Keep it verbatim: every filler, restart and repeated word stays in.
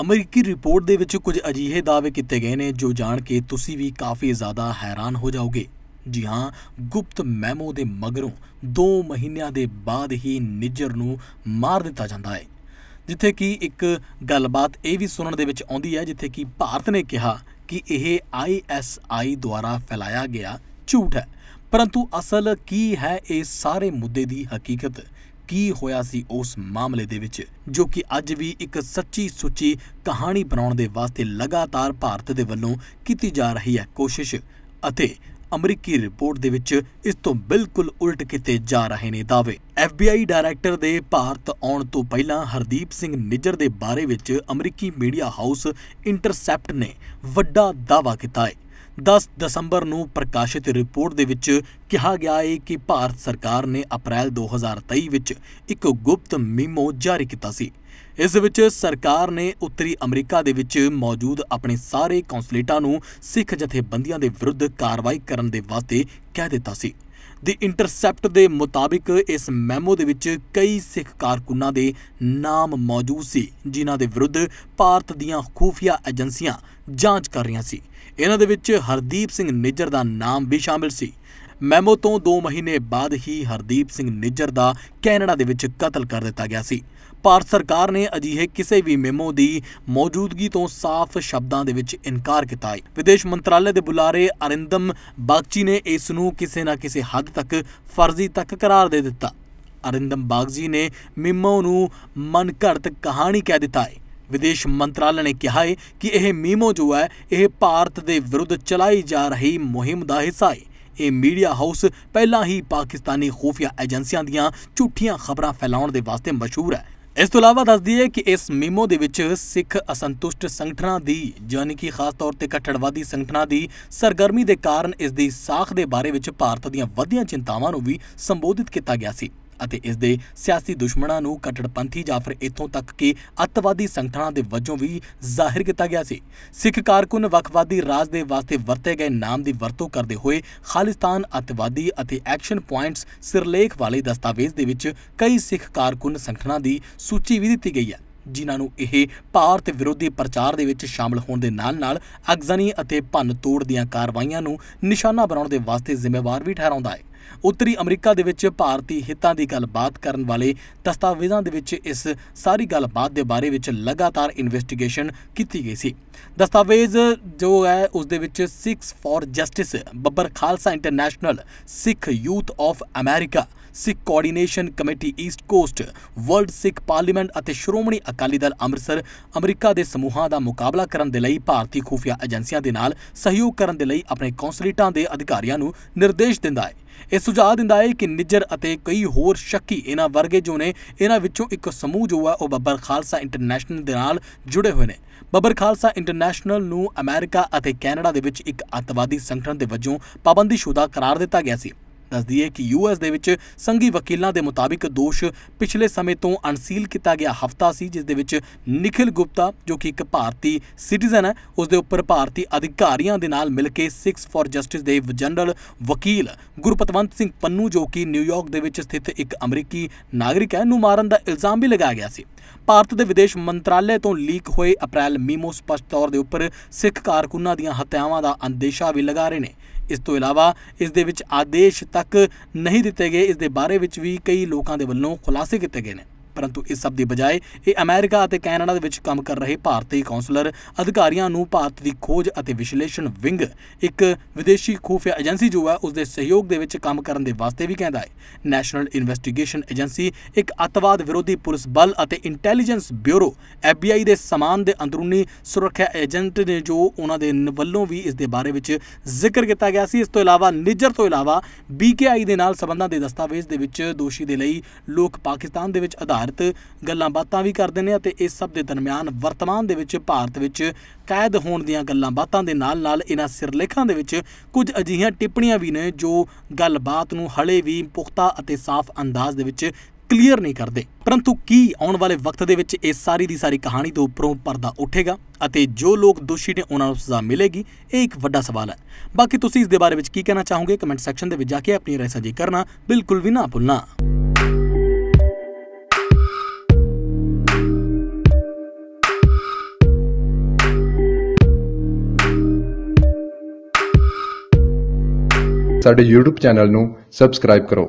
ਅਮਰੀਕੀ ਰਿਪੋਰਟ ਦੇ ਵਿੱਚ ਕੁਝ ਅਜਿਹੇ ਦਾਅਵੇ ਕੀਤੇ ਗਏ ਨੇ ਜੋ ਜਾਣ ਕੇ ਤੁਸੀਂ ਵੀ ਕਾਫੀ ਜ਼ਿਆਦਾ ਹੈਰਾਨ ਹੋ ਜਾਓਗੇ। जी हाँ, गुप्त मैमो के मगरों दो महीनों के बाद ही निज्जर को मार दिता जाता है। जिथे कि एक गलबात यह भी सुनने के आती है जिथे कि भारत ने कहा कि यह आई एस आई द्वारा फैलाया गया झूठ है, परंतु असल की है इस सारे मुद्दे की हकीकत, की होया सी उस मामले दे विच जो कि अज भी एक सच्ची सुची कहानी बनाने के वास्ते लगातार भारत के वलों की जा रही है कोशिश, अते अमरीकी रिपोर्ट दे विच इस तो बिल्कुल उल्ट किते जा रहे ने दावे। एफ बी आई डायरैक्टर दे भारत आउण तो पहला हरदीप सिंह निज्जर दे बारे विच अमरीकी मीडिया हाउस इंटरसैप्ट ने वड्डा दावा किया है। दस दसंबर नूं प्रकाशित रिपोर्ट दे विच कहा गया है कि भारत सरकार ने अप्रैल दो हज़ार तेई विच एक गुप्त मीमो जारी किया सी। इस विच सरकार ने उत्तरी अमरीका दे विच मौजूद अपने सारे कौंसलेटां नूं सिख जथेबंदियां दे विरुद्ध कार्रवाई करन दे वास्ते कह दिता सी। द इंटरसैप्ट दे मुताबिक इस मैमो दे विच कई सिख कारकुनां दे नाम मौजूद सी जिन्हां दे विरुद्ध भारत दीयां खुफिया एजेंसियां जांच कर रहीआं सी। इन्हां दे विच हरदीप सिंह निज्जर दा नाम भी शामिल सी। मैमो तो दो महीने बाद ही हरदीप सिंह निज्जर का कैनेडा दे विच कतल कर दिता गया सी। भारत सरकार ने अजिहे किसी भी मेमो की मौजूदगी तो साफ शब्दों के विच इनकार किया है। विदेश मंत्रालय के बुलारे अरिंदम बागची ने इस नूं किसी न किसी हद तक फर्जी तक करार दे दिता। अरिंदम बागची ने मेमो नूं मनघड़त कहानी कह दिता है। विदेश मंत्रालय ने कहा है कि यह मेमो जो है यह भारत के विरुद्ध चलाई जा रही मुहिम का हिस्सा है। ये मीडिया हाउस पहला ही पाकिस्तानी खुफिया एजेंसियां दियां झूठियां खबरां फैलाउण दे वास्ते मशहूर है। इस तो इलावा दसदी है कि इस मेमो दे विच सिख असंतुष्ट संगठनां दी यानी कि खास तौर पर कट्टड़वादी संगठनां दी सरगर्मी के कारण इसकी साख के बारे में भारत दीयां वधियां चिंतावां नूं भी संबोधित किया गया सी अते इस दे सियासी दुश्मनों नूं कट्टड़पंथी या फिर इतों तक कि अतवादी संगठनां दे वजों भी जाहिर किया गया सी। सिख कारकुन वखवादी राज दे वास्ते वरते गए नाम की वरतों करते हुए खालिस्तान अतवादी अते एक्शन पॉइंट्स सिरलेख वाले दस्तावेज दे विच कई सिख कारकुन संगठनां की सूची भी दी गई है जिन्हों यह भारत विरोधी प्रचार दे विच शामिल होने के नाल नाल अगजनी अते भन्न तोड़ दीयां कार्रवाइयां नूं निशाना बनाने के वास्ते जिम्मेवार भी ठहराउंदा है। उत्तरी अमरीका दे विच भारतीय हितां की गलबात करन वाले दस्तावेज़ां दे विच इस सारी गलबात के बारे में लगातार इन्वेस्टिगेशन की गई सी। दस्तावेज जो है उस दे विच Sikhs for Justice, Babbar Khalsa International, Sikh Youth of America, Sikh Coordination Committee East Coast, World Sikh Parliament और श्रोमणी अकाली दल अमृतसर अमरीका के समूहों का मुकाबला करने के लिए भारतीय खुफिया एजेंसियों के नाल सहयोग करने के लिए अपने कौंसलेटां के अधिकारियों को निर्देश दिंदा है। यह सुझाव दिंदा है कि निज्जर अते कई होर शक्की इन्हों वर्गे जो ने इन्हों विचों एक समूह जो है वह बब्बर खालसा इंटरनेशनल दे नाल जुड़े हुए हैं। बब्बर खालसा इंटरनेशनल नूं अमेरिका अते कैनेडा दे विच एक अतवादी संगठन दे वजों पाबंदीशुदा करार दिता गया सी। दस दिए कि यू एस दे विच संघी वकीलों के मुताबिक दोष पिछले समय तो अनसील किया गया हफ्ता सी जिस दे विच निखिल गुप्ता जो कि एक भारतीय सिटीजन है उस दे उपर भारतीय अधिकारियों के नाल मिल के सिख्स फॉर जस्टिस के जनरल वकील गुरपतवंत सिंह पन्नू जो कि न्यूयॉर्क दे विच स्थित एक अमरीकी नागरिक है नूं मारन का इल्जाम भी लगाया गया सी। भारत के विदेश मंत्रालय तो लीक होए अप्रैल मीमो स्पष्ट तौर के उपर सिख कारकुनां दीयां हत्यावां का अंदेशा भी लगा रहे हैं। इस तो इलावा इस दे विच आदेश तक नहीं दिते गए इस दे बारे विच भी कई लोगों के वल्लों खुलासे किए गए हैं, परंतु इस सब की बजाय ये अमेरिका और कैनेडा दे विच काम कर रहे भारतीय कौंसलर अधिकारियों नूं भारत की खोज और विश्लेषण विंग एक विदेशी खुफिया एजेंसी जो है उसके सहयोग के विच काम करने के वास्ते भी कहता है। नैशनल इन्वेस्टिगेशन एजेंसी एक अतवाद विरोधी पुलिस बल और intelligence bureau F B I के समान के अंदरूनी सुरक्षा एजेंट ने जो उन्होंने वलों भी इस दे बारे में जिक्र किया गया सी। इस तो इलावा निज्जर तो इलावा बी के आई के नाल संबंधां दे दस्तावेज के विच दोषी के लिए लोग पाकिस्तान के आधार गल्लां बातां भी करते हैं और इस सब के दरम्यान वर्तमान दे विच भारत विच कैद होने दीयां गल्लां बातां दे नाल नाल इन्हां सिरलेखां दे विच कुछ अजिहियां टिप्पणियां भी ने जो गलबात नूं हले भी पुख्ता अते साफ अंदाज दे विच क्लीयर नहीं करते, परंतु की आने वाले वक्त दे विच इस सारी दी सारी कहानी तो उपरों पर्दा उठेगा अते जो लोग दोषी ने उन्हां नूं सज़ा मिलेगी, ये एक वड्डा सवाल है। बाकी तुसीं इस दे बारे विच की कहना चाहोगे कमेंट सैक्शन दे विच जाके अपनी राय साझी करना बिल्कुल भी ना भुलना। साडे यूट्यूब चैनल नू सबसक्राइब करो।